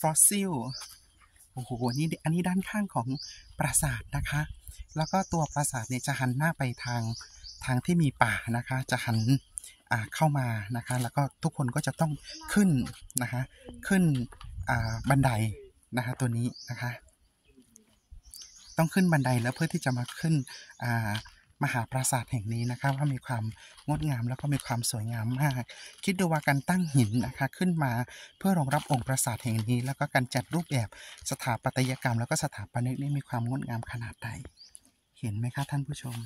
ฟอสซิลโอ้โหนี่อันนี้ด้านข้างของปราสาทนะคะแล้วก็ตัวปราสาทเนี่ยจะหันหน้าไปทางที่มีป่านะคะจะหันเข้ามานะคะแล้วก็ทุกคนก็จะต้องขึ้นนะคะขึ้นบันไดนะคะตัวนี้นะคะต้องขึ้นบันไดแล้วเพื่อที่จะมาขึ้นมหาปราสาทแห่งนี้นะคะว่ามีความงดงามแล้วก็มีความสวยงามมากคิดดูว่าการตั้งหินนะคะขึ้นมาเพื่อรองรับองค์ปราสาทแห่งนี้แล้วก็การจัดรูปแบบสถาปัตยกรรมแล้วก็สถาปนิกนี่มีความงดงามขนาดใดเห็นไหมคะท่านผู้ชม